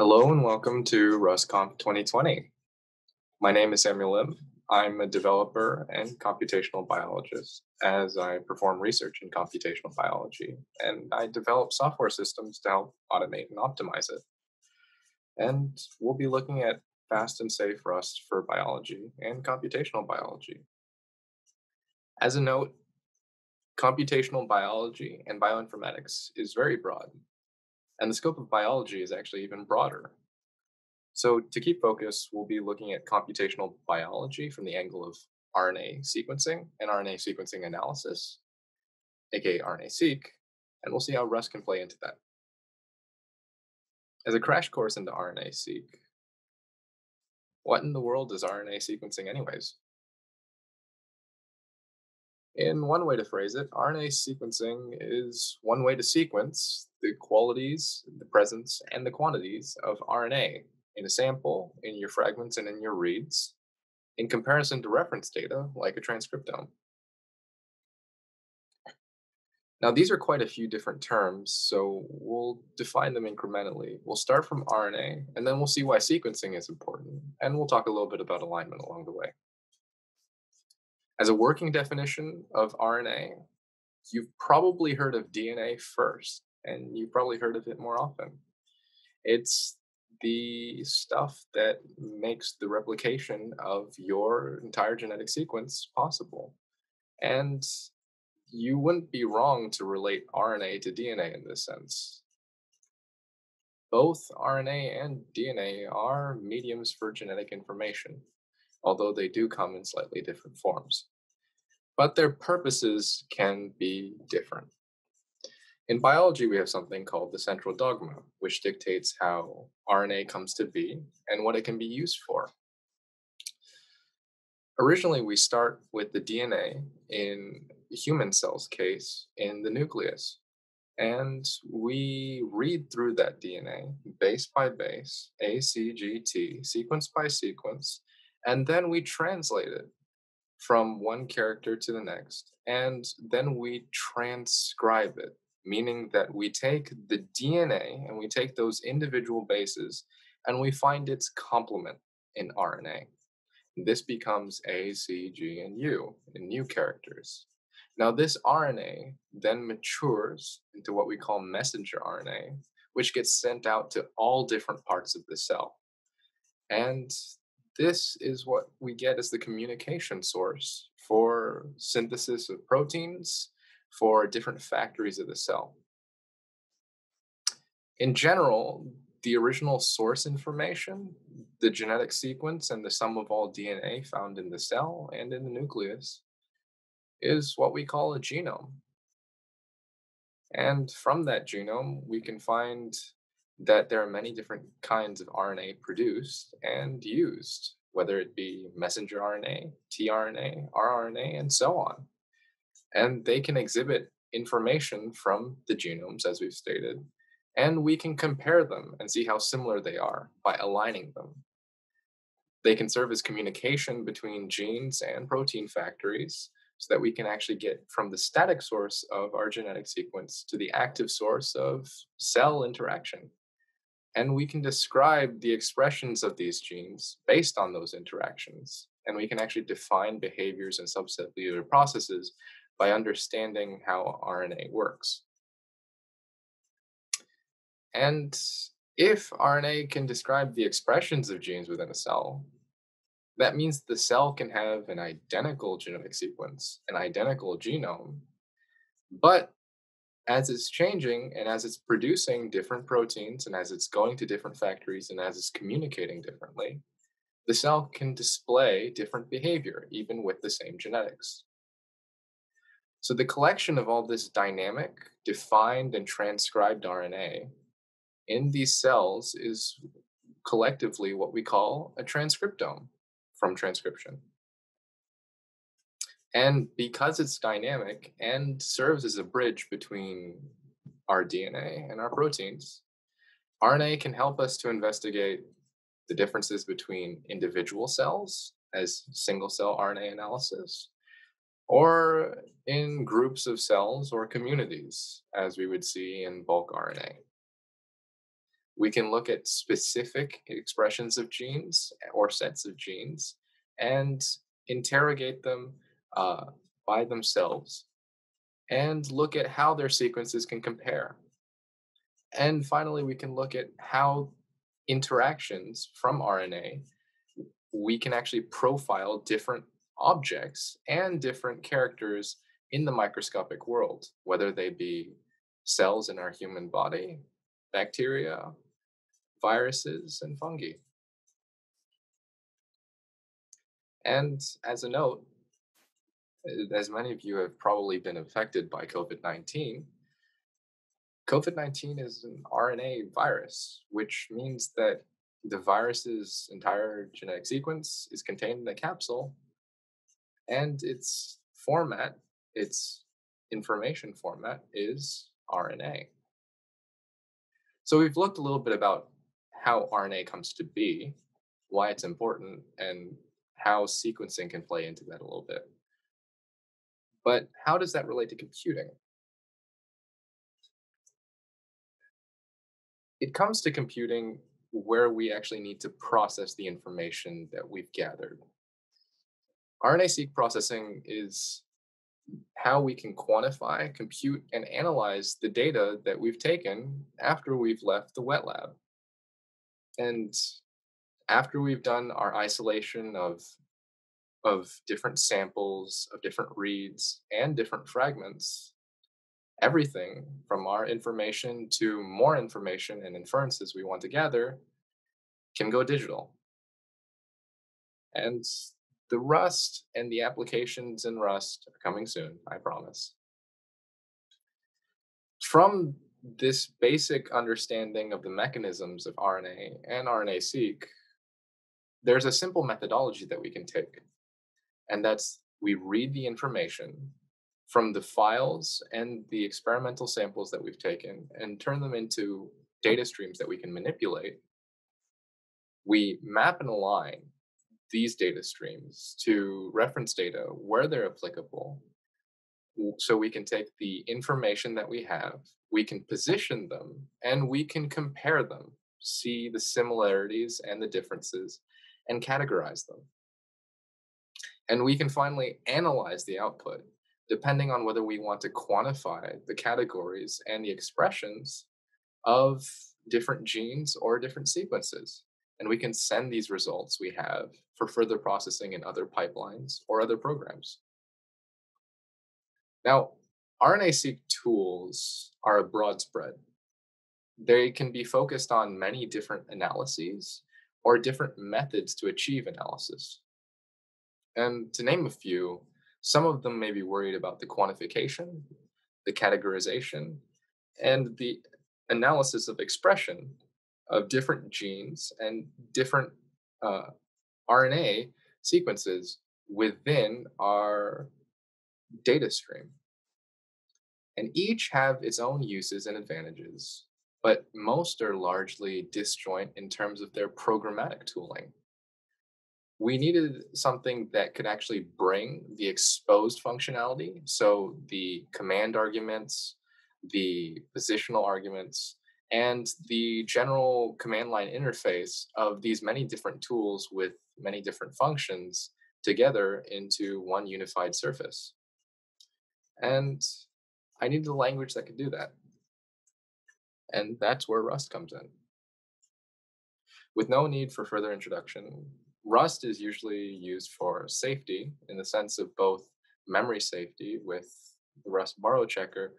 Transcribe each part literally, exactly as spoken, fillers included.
Hello and welcome to RustConf twenty twenty. My name is Samuel Lim. I'm a developer and computational biologist as I perform research in computational biology, and I develop software systems to help automate and optimize it. And we'll be looking at fast and safe Rust for biology and computational biology. As a note, computational biology and bioinformatics is very broad. And the scope of biology is actually even broader. So to keep focus, we'll be looking at computational biology from the angle of R N A sequencing and R N A sequencing analysis, aka R N A-seq, and we'll see how Rust can play into that. As a crash course into R N A-seq, what in the world is R N A sequencing anyways? In one way to phrase it, R N A sequencing is one way to sequence the qualities, the presence, and the quantities of R N A in a sample, in your fragments, and in your reads, in comparison to reference data like a transcriptome. Now, these are quite a few different terms, so we'll define them incrementally. We'll start from R N A, and then we'll see why sequencing is important, and we'll talk a little bit about alignment along the way. As a working definition of R N A, you've probably heard of D N A first, and you've probably heard of it more often. It's the stuff that makes the replication of your entire genetic sequence possible. And you wouldn't be wrong to relate R N A to D N A in this sense. Both R N A and D N A are mediums for genetic information, although they do come in slightly different forms. But their purposes can be different. In biology, we have something called the central dogma, which dictates how R N A comes to be and what it can be used for. Originally, we start with the D N A, in the human cell's case, in the nucleus. And we read through that D N A, base by base, A, C, G, T, sequence by sequence, and then we translate it from one character to the next, and then we transcribe it, meaning that we take the D N A and we take those individual bases and we find its complement in R N A. This becomes A, C, G, and U in new characters. Now this R N A then matures into what we call messenger R N A, which gets sent out to all different parts of the cell. And this is what we get as the communication source for synthesis of proteins for different factories of the cell. In general, the original source information, the genetic sequence and the sum of all D N A found in the cell and in the nucleus, is what we call a genome. And from that genome, we can find that there are many different kinds of R N A produced and used, whether it be messenger R N A, tRNA, rRNA, and so on. And they can exhibit information from the genomes, as we've stated, and we can compare them and see how similar they are by aligning them. They can serve as communication between genes and protein factories, so that we can actually get from the static source of our genetic sequence to the active source of cell interaction. And we can describe the expressions of these genes based on those interactions. And we can actually define behaviors and subcellular processes by understanding how R N A works. And if R N A can describe the expressions of genes within a cell, that means the cell can have an identical genetic sequence, an identical genome. But as it's changing and as it's producing different proteins and as it's going to different factories and as it's communicating differently, the cell can display different behavior, even with the same genetics. So the collection of all this dynamic, defined, and transcribed R N A in these cells is collectively what we call a transcriptome, from transcription. And because it's dynamic and serves as a bridge between our D N A and our proteins, R N A can help us to investigate the differences between individual cells as single-cell R N A analysis, or in groups of cells or communities, as we would see in bulk R N A. We can look at specific expressions of genes or sets of genes and interrogate them uh, by themselves and look at how their sequences can compare. And finally, we can look at how interactions from R N A, we can actually profile different objects and different characters in the microscopic world, whether they be cells in our human body, bacteria, viruses, and fungi. And as a note, as many of you have probably been affected by COVID nineteen, COVID nineteen is an R N A virus, which means that the virus's entire genetic sequence is contained in a capsule, and its format, its information format, is R N A. So we've looked a little bit about how R N A comes to be, why it's important, and how sequencing can play into that a little bit. But how does that relate to computing? It comes to computing where we actually need to process the information that we've gathered. R N A-seq processing is how we can quantify, compute, and analyze the data that we've taken after we've left the wet lab. And after we've done our isolation of, of different samples, of different reads, and different fragments, everything from our information to more information and inferences we want to gather can go digital. And the Rust and the applications in Rust are coming soon, I promise. From this basic understanding of the mechanisms of R N A and R N A-seq, there's a simple methodology that we can take. And that's, we read the information from the files and the experimental samples that we've taken and turn them into data streams that we can manipulate. We map and align these data streams to reference data where they're applicable. So we can take the information that we have, we can position them, and we can compare them, see the similarities and the differences, and categorize them. And we can finally analyze the output, depending on whether we want to quantify the categories and the expressions of different genes or different sequences. And we can send these results we have for further processing in other pipelines or other programs. Now, R N A-seq tools are a broad spread. They can be focused on many different analyses or different methods to achieve analysis. And to name a few, some of them may be worried about the quantification, the categorization, and the analysis of expression of different genes and different uh, R N A sequences within our data stream. And each have its own uses and advantages, but most are largely disjoint in terms of their programmatic tooling. We needed something that could actually bring the exposed functionality, so the command arguments, the positional arguments, and the general command line interface of these many different tools with many different functions together into one unified surface. And I needed a language that could do that. And that's where Rust comes in. With no need for further introduction, Rust is usually used for safety in the sense of both memory safety with the Rust borrow checker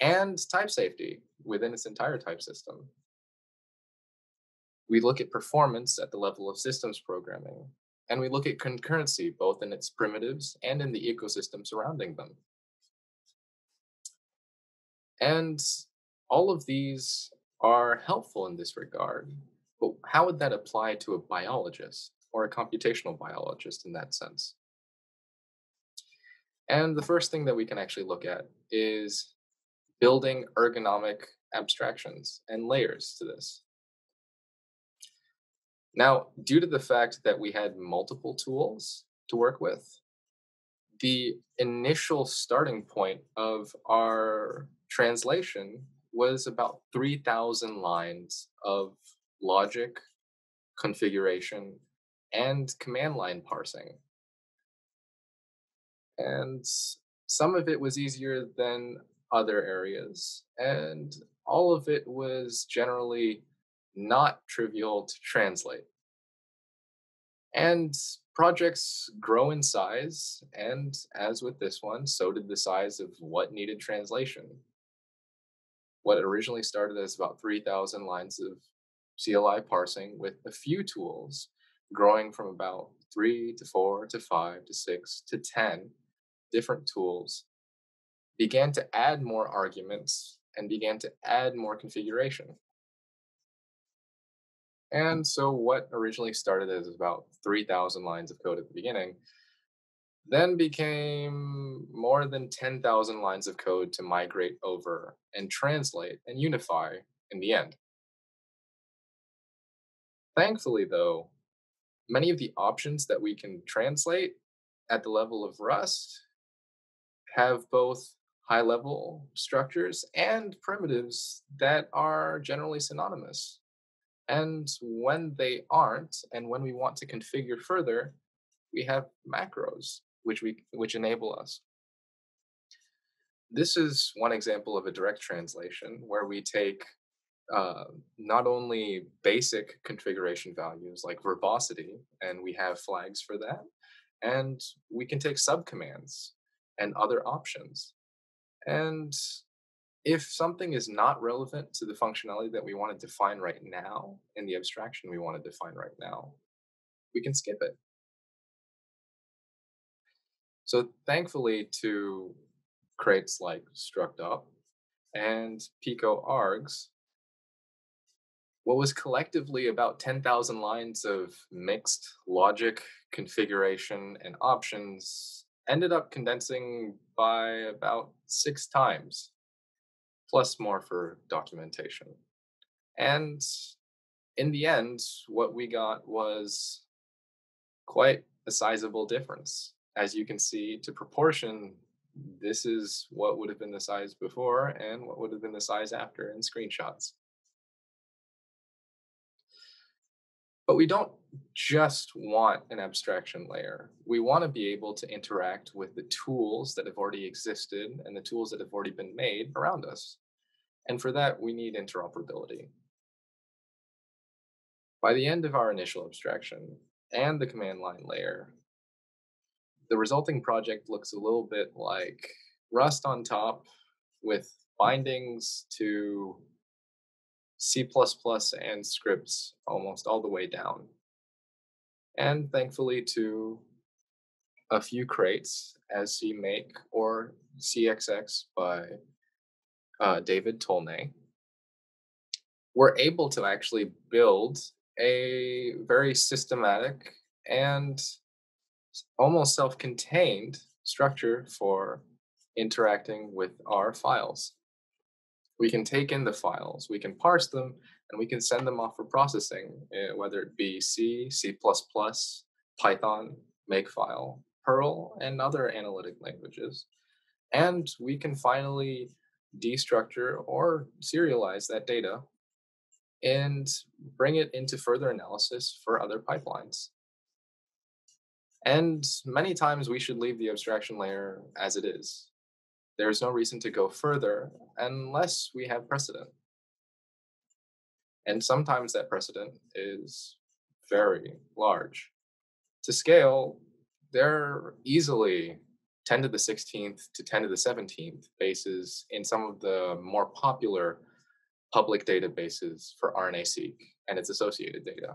and type safety within its entire type system. We look at performance at the level of systems programming, and we look at concurrency both in its primitives and in the ecosystem surrounding them. And all of these are helpful in this regard, but how would that apply to a biologist or a computational biologist in that sense? And the first thing that we can actually look at is building ergonomic abstractions and layers to this. Now, due to the fact that we had multiple tools to work with, the initial starting point of our translation was about three thousand lines of logic, configuration, and command line parsing. And some of it was easier than other areas, and all of it was generally not trivial to translate. And projects grow in size, and as with this one, so did the size of what needed translation. What originally started as about three thousand lines of C L I parsing with a few tools, growing from about three to four to five to six to ten different tools, began to add more arguments and began to add more configuration. And so what originally started as about three thousand lines of code at the beginning then became more than ten thousand lines of code to migrate over and translate and unify in the end. Thankfully, though, many of the options that we can translate at the level of Rust have both high-level structures and primitives that are generally synonymous. And when they aren't, and when we want to configure further, we have macros, which we which enable us. This is one example of a direct translation where we take uh, not only basic configuration values like verbosity, and we have flags for that, and we can take subcommands and other options. And if something is not relevant to the functionality that we want to define right now, in the abstraction we want to define right now, we can skip it. So thankfully to crates like Structopt and pico args, what was collectively about ten thousand lines of mixed logic, configuration, and options ended up condensing by about six times, plus more for documentation. And in the end, what we got was quite a sizable difference. As you can see, to proportion, this is what would have been the size before and what would have been the size after in screenshots. But we don't just want an abstraction layer. We want to be able to interact with the tools that have already existed and the tools that have already been made around us. And for that, we need interoperability. By the end of our initial abstraction and the command line layer, the resulting project looks a little bit like Rust on top with bindings to C plus plus and scripts almost all the way down. And thankfully to a few crates as CMake or C X X by uh, David Tolnay, we're able to actually build a very systematic and almost self-contained structure for interacting with our files. We can take in the files, we can parse them, and we can send them off for processing, whether it be C, C plus plus, Python, Makefile, Perl, and other analytic languages. And we can finally destructure or serialize that data and bring it into further analysis for other pipelines. And many times we should leave the abstraction layer as it is. There is no reason to go further unless we have precedent. And sometimes that precedent is very large. To scale, there are easily ten to the sixteenth to ten to the seventeenth bases in some of the more popular public databases for R N A seek and its associated data.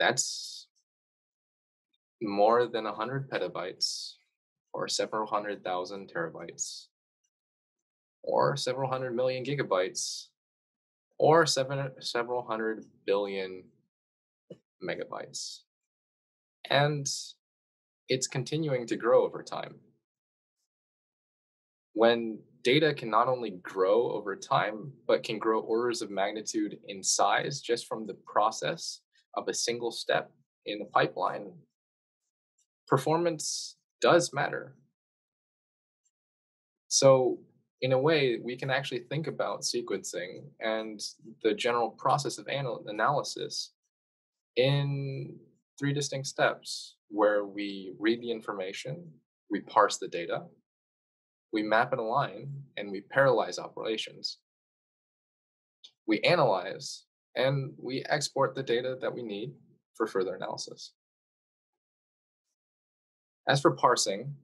That's more than one hundred petabytes, or several hundred thousand terabytes, or several hundred million gigabytes, or seven, several hundred billion megabytes. And it's continuing to grow over time. When data can not only grow over time, but can grow orders of magnitude in size just from the process of a single step in the pipeline, performance does matter. So in a way, we can actually think about sequencing and the general process of anal- analysis in three distinct steps, where we read the information, we parse the data, we map and align, and we parallelize operations. We analyze, and we export the data that we need for further analysis. As for parsing,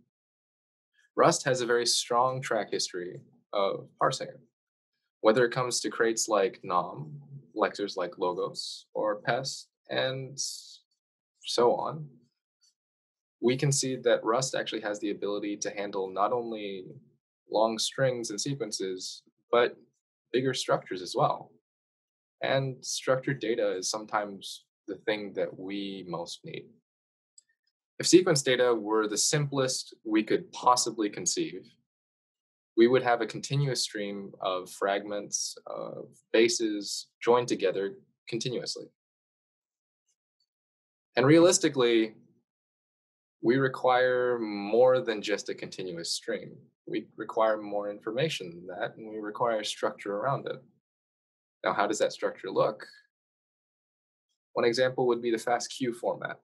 Rust has a very strong track history of parsing, whether it comes to crates like N O M, lectors like Logos, or pest, and so on. We can see that Rust actually has the ability to handle not only long strings and sequences, but bigger structures as well. And structured data is sometimes the thing that we most need. If sequence data were the simplest we could possibly conceive, we would have a continuous stream of fragments, of bases joined together continuously. And realistically, we require more than just a continuous stream. We require more information than that, and we require structure around it. Now, how does that structure look? One example would be the FASTQ format,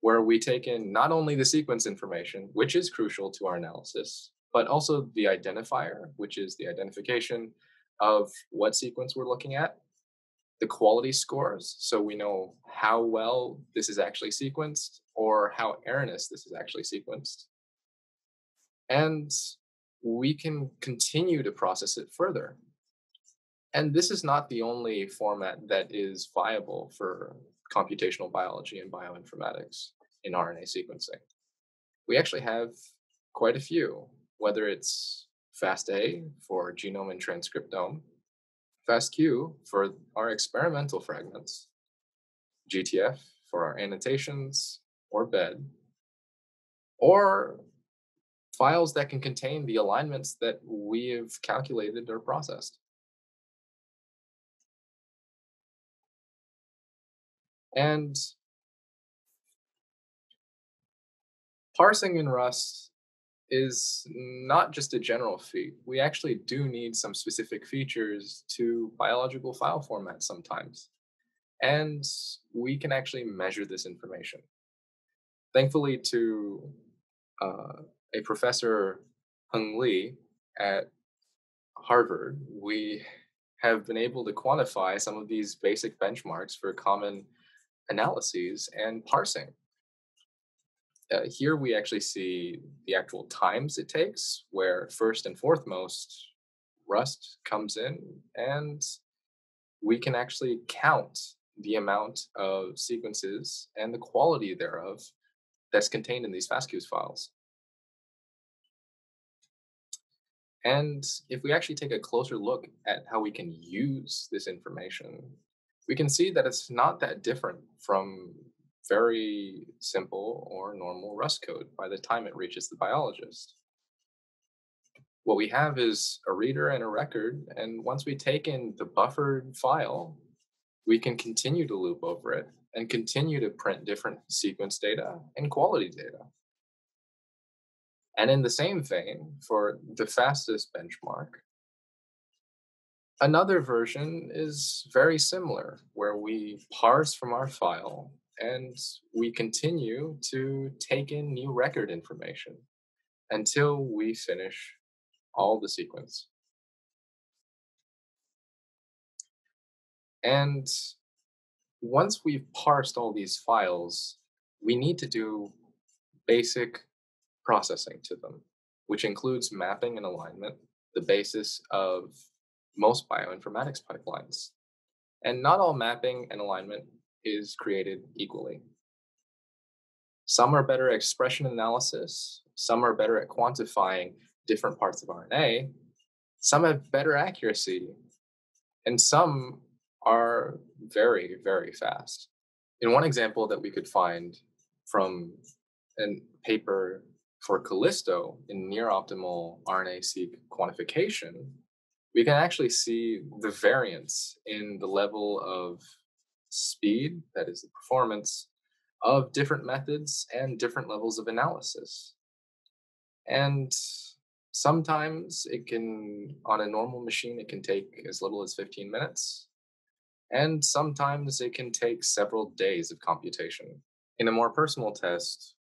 where we take in not only the sequence information, which is crucial to our analysis, but also the identifier, which is the identification of what sequence we're looking at, the quality scores, so we know how well this is actually sequenced or how erroneous this is actually sequenced. And we can continue to process it further. And this is not the only format that is viable for computational biology and bioinformatics in R N A sequencing. We actually have quite a few, whether it's FASTA for genome and transcriptome, FASTQ for our experimental fragments, G T F for our annotations, or B E D, or files that can contain the alignments that we have calculated or processed. And parsing in Rust is not just a general feat. We actually do need some specific features to biological file formats sometimes. And we can actually measure this information. Thankfully to uh, a professor, Hung Lee, at Harvard, we have been able to quantify some of these basic benchmarks for common analyses and parsing. Uh, here we actually see the actual times it takes, where first and foremost Rust comes in, and we can actually count the amount of sequences and the quality thereof that's contained in these FASTQ files. And if we actually take a closer look at how we can use this information, we can see that it's not that different from very simple or normal Rust code by the time it reaches the biologist. What we have is a reader and a record, and once we take in the buffered file, we can continue to loop over it and continue to print different sequence data and quality data. And in the same vein, for the fastest benchmark, another version is very similar, where we parse from our file and we continue to take in new record information until we finish all the sequence. And once we've parsed all these files, we need to do basic processing to them, which includes mapping and alignment, the basis of most bioinformatics pipelines. And not all mapping and alignment is created equally. Some are better at expression analysis, some are better at quantifying different parts of R N A, some have better accuracy, and some are very, very fast. In one example that we could find from a paper for Kallisto in near-optimal R N A-seq quantification, we can actually see the variance in the level of speed, that is the performance, of different methods and different levels of analysis. And Sometimes it can, on a normal machine, it can take as little as fifteen minutes. And sometimes it can take several days of computation. In a more personal test,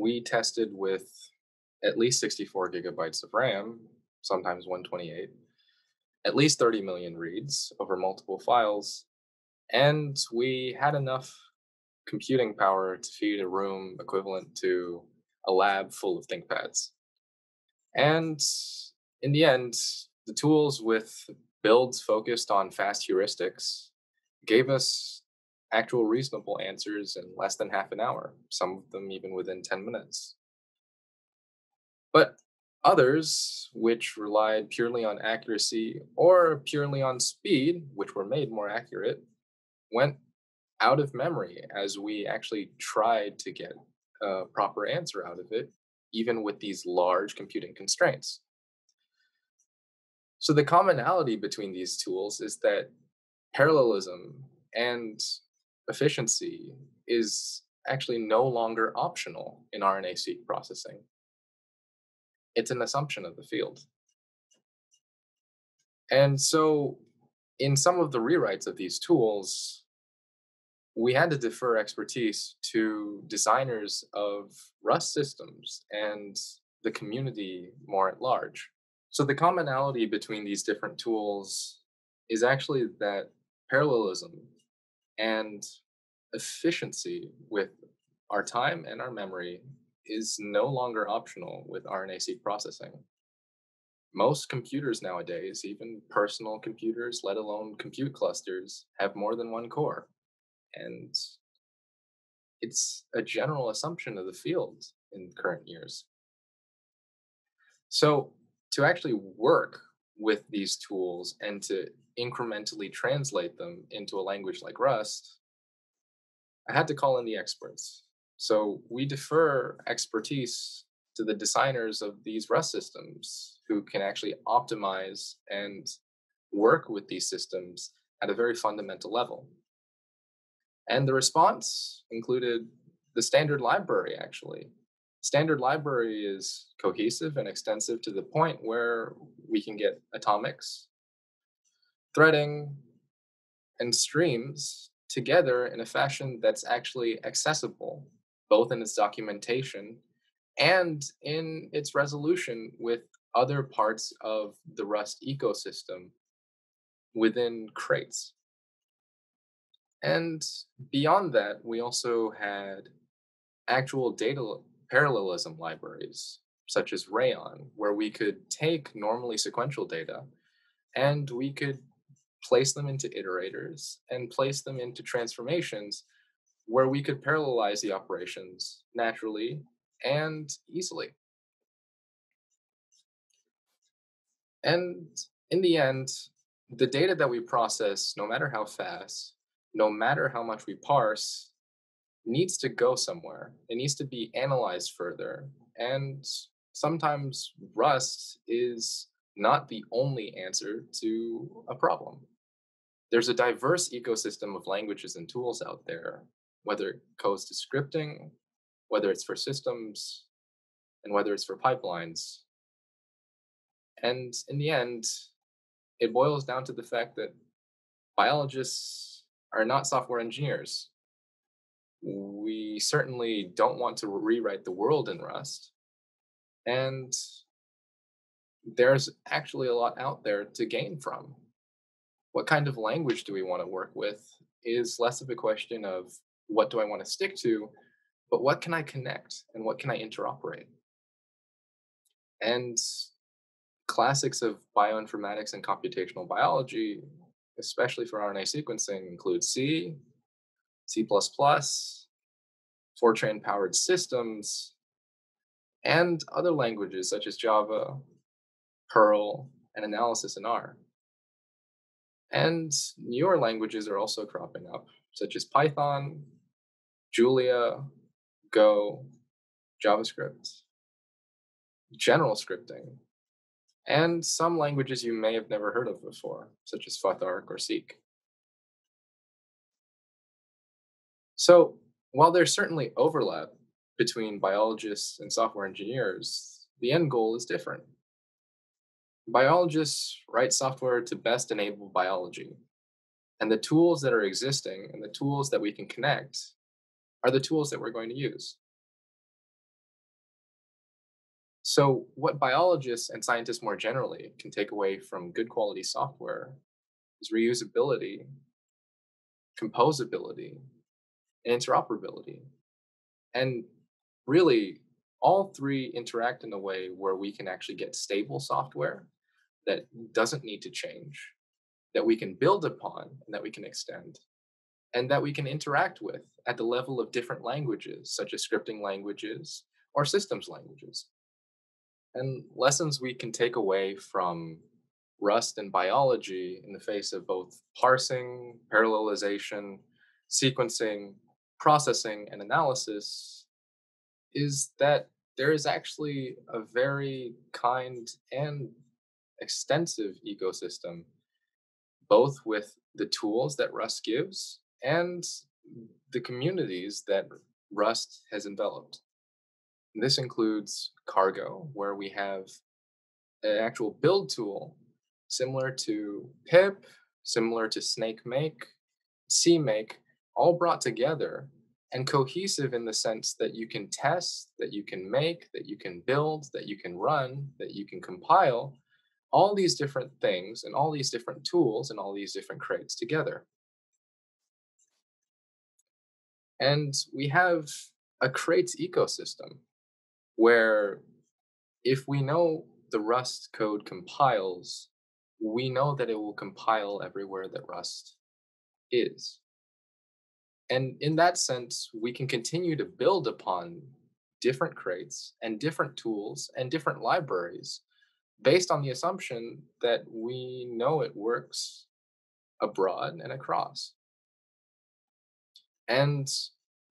we tested with at least sixty-four gigabytes of RAM, sometimes one twenty-eight, at least thirty million reads over multiple files. And we had enough computing power to feed a room equivalent to a lab full of ThinkPads. And in the end, the tools with builds focused on fast heuristics gave us actual reasonable answers in less than half an hour, some of them even within ten minutes. But others, which relied purely on accuracy or purely on speed, which were made more accurate, went out of memory as we actually tried to get a proper answer out of it, even with these large computing constraints. So the commonality between these tools is that parallelism and efficiency is actually no longer optional in R N A-seq processing. It's an assumption of the field. And so in some of the rewrites of these tools, we had to defer expertise to designers of Rust systems and the community more at large. So the commonality between these different tools is actually that parallelism and efficiency with our time and our memory is no longer optional with R N A-seq processing. Most computers nowadays, even personal computers, let alone compute clusters, have more than one core. And it's a general assumption of the field in current years. So to actually work with these tools and to incrementally translate them into a language like Rust, I had to call in the experts. So we defer expertise to the designers of these Rust systems who can actually optimize and work with these systems at a very fundamental level. And the response included the standard library, actually. Standard library is cohesive and extensive to the point where we can get atomics, threading, and streams together in a fashion that's actually accessible, both in its documentation and in its resolution with other parts of the Rust ecosystem within crates. And beyond that, we also had actual data parallelism libraries, such as Rayon, where we could take normally sequential data and we could place them into iterators and place them into transformations where we could parallelize the operations naturally and easily. And in the end, the data that we process, no matter how fast, no matter how much we parse, needs to go somewhere. It needs to be analyzed further. And sometimes Rust is not the only answer to a problem. There's a diverse ecosystem of languages and tools out there, whether it goes to scripting, whether it's for systems, and whether it's for pipelines. And in the end, it boils down to the fact that biologists are not software engineers. We certainly don't want to rewrite the world in Rust. And there's actually a lot out there to gain from. What kind of language do we want to work with is less of a question of what do I want to stick to, but what can I connect and what can I interoperate? And classics of bioinformatics and computational biology, especially for R N A sequencing, include C, C plus plus, Fortran-powered systems, and other languages such as Java, Perl, and analysis in R. And newer languages are also cropping up, such as Python, Julia, Go, JavaScript, general scripting, and some languages you may have never heard of before, such as Futhark or Seek. So while there's certainly overlap between biologists and software engineers, the end goal is different. biologists write software to best enable biology. And the tools that are existing and the tools that we can connect are the tools that we're going to use. So what biologists and scientists more generally can take away from good quality software is reusability, composability, and interoperability. And really, all three interact in a way where we can actually get stable software that doesn't need to change, that we can build upon and that we can extend, and that we can interact with at the level of different languages, such as scripting languages or systems languages. And lessons we can take away from Rust and biology in the face of both parsing, parallelization, sequencing, processing, and analysis is that there is actually a very kind and extensive ecosystem, both with the tools that Rust gives and the communities that Rust has enveloped. This includes Cargo, where we have an actual build tool similar to pip, similar to CMake, CMake, all brought together and cohesive in the sense that you can test, that you can make, that you can build, that you can run, that you can compile, all these different things and all these different tools and all these different crates together. And we have a crates ecosystem, where if we know the Rust code compiles, we know that it will compile everywhere that Rust is. And in that sense, we can continue to build upon different crates and different tools and different libraries based on the assumption that we know it works abroad and across. And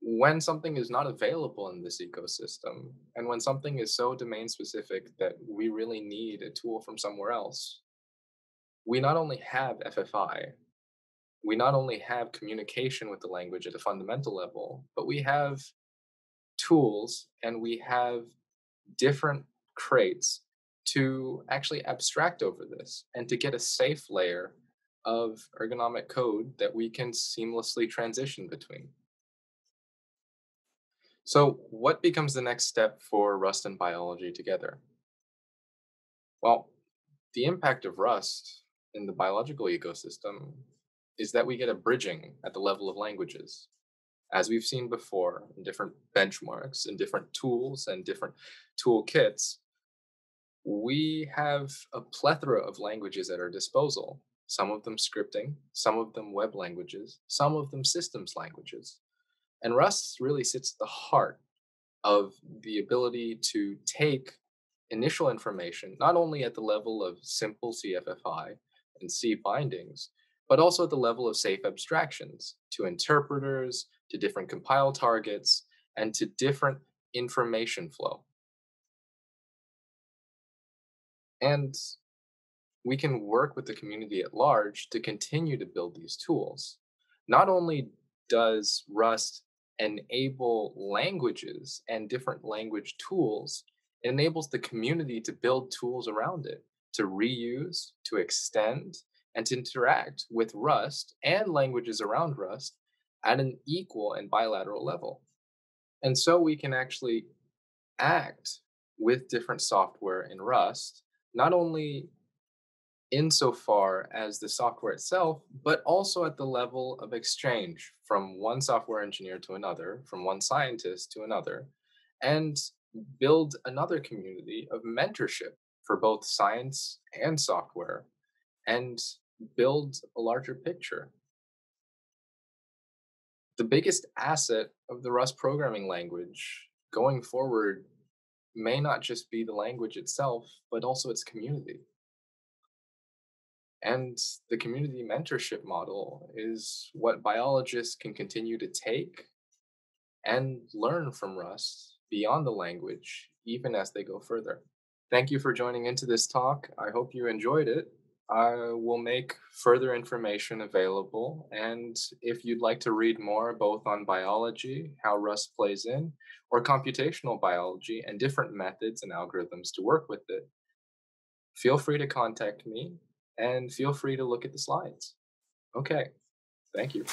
when something is not available in this ecosystem, and when something is so domain specific that we really need a tool from somewhere else, we not only have F F I, we not only have communication with the language at a fundamental level, but we have tools and we have different crates to actually abstract over this and to get a safe layer of ergonomic code that we can seamlessly transition between. So what becomes the next step for Rust and biology together? Well, the impact of Rust in the biological ecosystem is that we get a bridging at the level of languages. As we've seen before, in different benchmarks and different tools and different toolkits, we have a plethora of languages at our disposal, some of them scripting, some of them web languages, some of them systems languages. And Rust really sits at the heart of the ability to take initial information, not only at the level of simple C F F I and C bindings, but also at the level of safe abstractions to interpreters, to different compile targets, and to different information flow. And we can work with the community at large to continue to build these tools. Not only does Rust enable languages and different language tools, it enables the community to build tools around it, to reuse, to extend, and to interact with Rust and languages around Rust at an equal and bilateral level. And so we can actually act with different software in Rust, not only insofar as the software itself, but also at the level of exchange from one software engineer to another, from one scientist to another, and build another community of mentorship for both science and software, and build a larger picture. The biggest asset of the Rust programming language going forward may not just be the language itself, but also its community. And the community mentorship model is what biologists can continue to take and learn from Rust beyond the language, even as they go further. Thank you for joining into this talk. I hope you enjoyed it. I will make further information available. And if you'd like to read more, both on biology, how Rust plays in, or computational biology and different methods and algorithms to work with it, feel free to contact me and feel free to look at the slides. Okay, thank you.